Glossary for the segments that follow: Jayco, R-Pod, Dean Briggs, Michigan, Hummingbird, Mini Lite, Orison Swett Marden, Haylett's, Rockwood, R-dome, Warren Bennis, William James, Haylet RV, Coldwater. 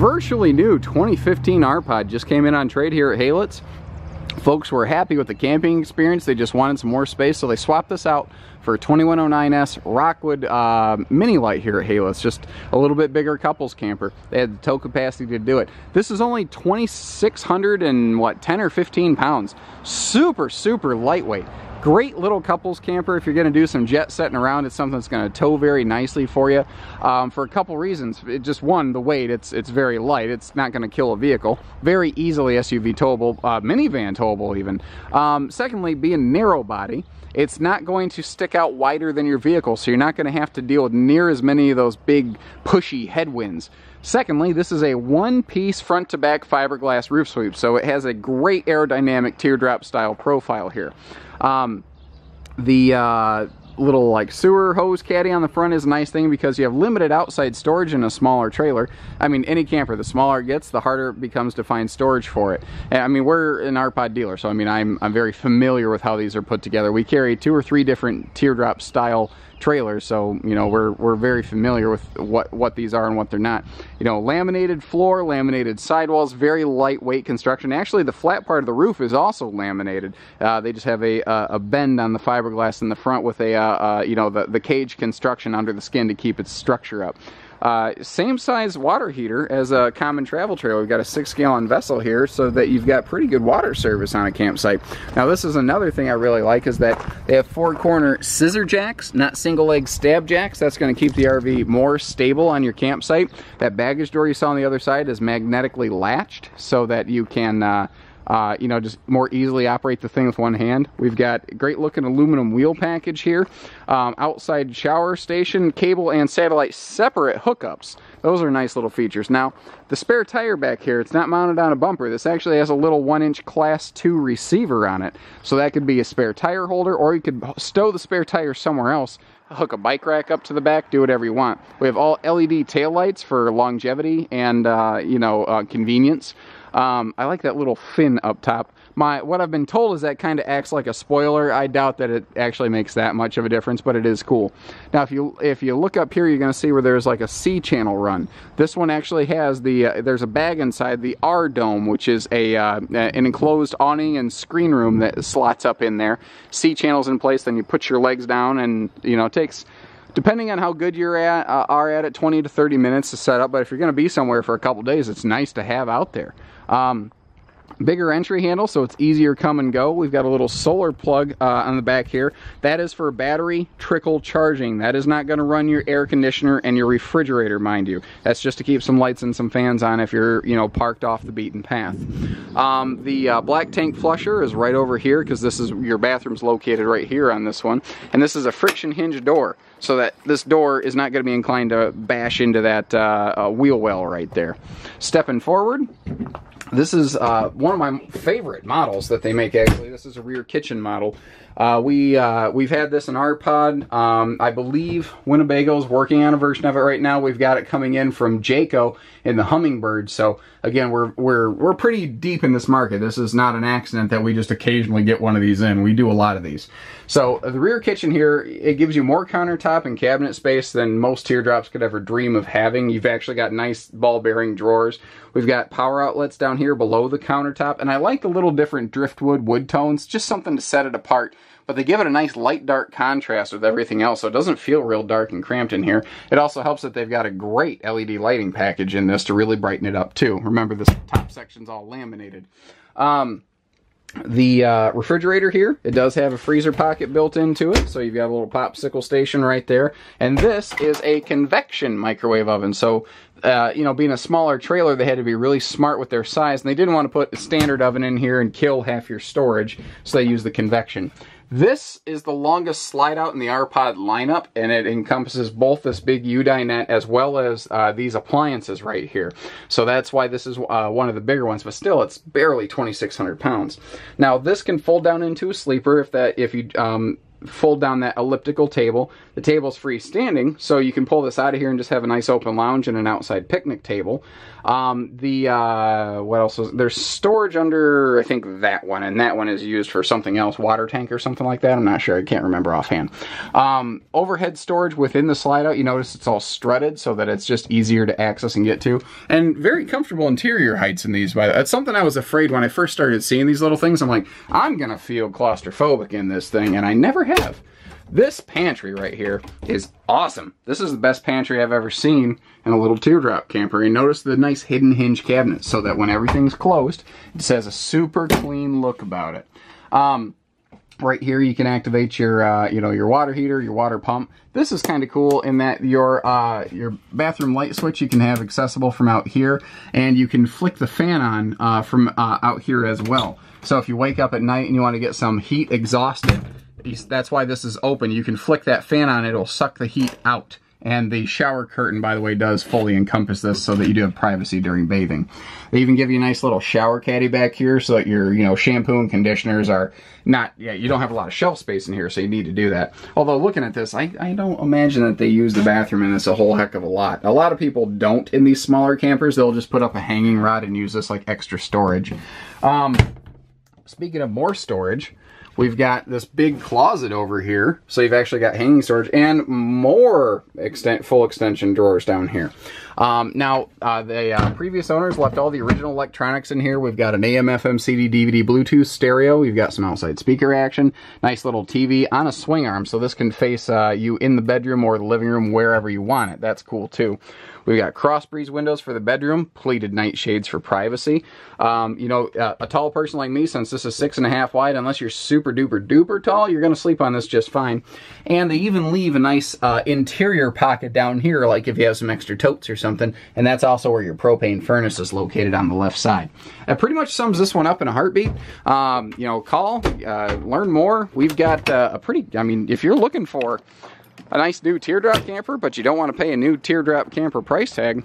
virtually new 2015 R-Pod just came in on trade here at Haylett's. Folks were happy with the camping experience. They just wanted some more space, so they swapped this out for a 2109S Rockwood Mini Lite here at Haylett's. Just a little bit bigger couples camper. They had the tow capacity to do it. This is only 2,600 and what, 10 or 15 pounds. Super, super lightweight. Great little couples camper. If you're going to do some jet setting around, it's something that's going to tow very nicely for you for a couple reasons. Just one, the weight. It's very light. It's not going to kill a vehicle. Very easily SUV towable, minivan towable even. Secondly, being narrow body, it's not going to stick out wider than your vehicle, so you're not going to have to deal with near as many of those big pushy headwinds. Secondly, this is a one-piece front-to-back fiberglass roof sweep, so it has a great aerodynamic teardrop style profile here. The little like sewer hose caddy on the front is a nice thing because you have limited outside storage in a smaller trailer. I mean, any camper, the smaller it gets, the harder it becomes to find storage for it. And, I mean, we're an R-Pod dealer, so I mean, I'm very familiar with how these are put together. We carry 2 or 3 different teardrop style trailers, so you know, we're very familiar with what these are and what they're not. You know, laminated floor, laminated sidewalls, very lightweight construction. Actually, the flat part of the roof is also laminated. They just have a bend on the fiberglass in the front with a you know, the cage construction under the skin to keep its structure up. Same size water heater as a common travel trailer. We've got a 6-gallon vessel here so that you've got pretty good water service on a campsite. Now this is another thing I really like, is that they have 4-corner scissor jacks, not single leg stab jacks. That's going to keep the RV more stable on your campsite. That baggage door you saw on the other side is magnetically latched so that you can you know, just more easily operate the thing with one hand. We've got great looking aluminum wheel package here. Outside shower station, cable and satellite separate hookups. Those are nice little features. Now, the spare tire back here, it's not mounted on a bumper. This actually has a little 1-inch Class 2 receiver on it. So that could be a spare tire holder, or you could stow the spare tire somewhere else. Hook a bike rack up to the back, do whatever you want. We have all LED taillights for longevity and, you know, convenience. I like that little fin up top. What I've been told is that kind of acts like a spoiler. I doubt that it actually makes that much of a difference, but it is cool. Now, if you look up here, you're going to see where there's like a C-channel run. This one actually has the, there's a bag inside, the R-dome, which is an enclosed awning and screen room that slots up in there. C-channel's in place, then you put your legs down and, you know, it takes... Depending on how good you are at it, 20 to 30 minutes to set up. But if you're going to be somewhere for a couple days, it's nice to have out there. Bigger entry handle, so it's easier come and go. We've got a little solar plug on the back here. That is for battery trickle charging. That is not going to run your air conditioner and your refrigerator, mind you. That's just to keep some lights and some fans on if you're, you know, parked off the beaten path. The black tank flusher is right over here, because this is, your bathroom's located right here on this one. And this is a friction hinge door, so that this door is not going to be inclined to bash into that wheel well right there. Stepping forward, this is one of my favorite models that they make, actually. This is a rear kitchen model. We've had this in R-Pod. I believe Winnebago's working on a version of it right now. We've got it coming in from Jayco in the Hummingbird. So again, we're pretty deep in this market. This is not an accident that we just occasionally get one of these in. We do a lot of these. So the rear kitchen here, it gives you more countertop and cabinet space than most teardrops could ever dream of having. You've actually got nice ball bearing drawers. We've got power outlets down here below the countertop, and I like the little different driftwood wood tones, just something to set it apart. But they give it a nice light dark contrast with everything else, so it doesn't feel real dark and cramped in here. It also helps that they've got a great LED lighting package in this to really brighten it up too. Remember, this top section's all laminated. The refrigerator here, it does have a freezer pocket built into it, so you've got a little popsicle station right there. And this is a convection microwave oven, so you know, being a smaller trailer, they had to be really smart with their size, and they didn't want to put a standard oven in here and kill half your storage, so they use the convection. This is the longest slide out in the R-Pod lineup, and it encompasses both this big U-dinette as well as these appliances right here. So that's why this is one of the bigger ones, but still, it's barely 2,600 pounds. Now, this can fold down into a sleeper if you fold down that elliptical table. The table's freestanding, so you can pull this out of here and just have a nice open lounge and an outside picnic table. What else is, there's storage under, I think, that one, and that one is used for something else, water tank or something like that. I'm not sure, I can't remember offhand. Overhead storage within the slide out, you notice it's all strutted so that it's just easier to access and get to. And very comfortable interior heights in these, by the way. That's something I was afraid when I first started seeing these little things. I'm like, I'm gonna feel claustrophobic in this thing, and I never have. This pantry right here is awesome. This is the best pantry I've ever seen in a little teardrop camper. And notice the nice hidden hinge cabinet so that when everything's closed, it just has a super clean look about it. Right here you can activate your your water heater, your water pump. This is kind of cool in that your bathroom light switch you can have accessible from out here, and you can flick the fan on from out here as well. So if you wake up at night and you want to get some heat exhausted, that's why this is open. You can flick that fan on, it'll suck the heat out. And the shower curtain, by the way, does fully encompass this so that you do have privacy during bathing. They even give you a nice little shower caddy back here so that your shampoo and conditioners are not, you don't have a lot of shelf space in here, so you need to do that. Although looking at this, I don't imagine that they use the bathroom in this a whole heck of a lot. A lot of people don't in these smaller campers. They'll just put up a hanging rod and use this like extra storage. Speaking of more storage, we've got this big closet over here, so you've actually got hanging storage and more full extension drawers down here. The previous owners left all the original electronics in here. We've got an AM, FM, CD, DVD, Bluetooth, stereo. We've got some outside speaker action. Nice little TV on a swing arm, so this can face you in the bedroom or the living room, wherever you want it. That's cool too. We've got cross breeze windows for the bedroom, pleated nightshades for privacy. A tall person like me, since this is 6.5 wide, unless you're super duper duper tall, you're going to sleep on this just fine. And they even leave a nice interior pocket down here, like if you have some extra totes or something, and that's also where your propane furnace is located on the left side. That pretty much sums this one up in a heartbeat. Call, learn more. We've got if you're looking for a nice new teardrop camper, but you don't want to pay a new teardrop camper price tag,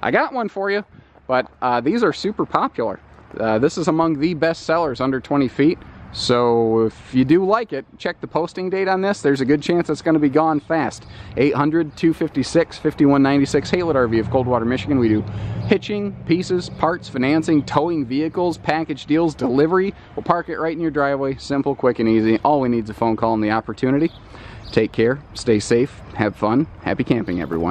I got one for you. But these are super popular. This is among the best sellers under 20 feet. So if you do like it, check the posting date on this. There's a good chance it's going to be gone fast. 800-256-5196, Haylet RV of Coldwater, Michigan. We do hitching, pieces, parts, financing, towing vehicles, package deals, delivery. We'll park it right in your driveway. Simple, quick, and easy. All we need is a phone call and the opportunity. Take care, stay safe, have fun, happy camping, everyone.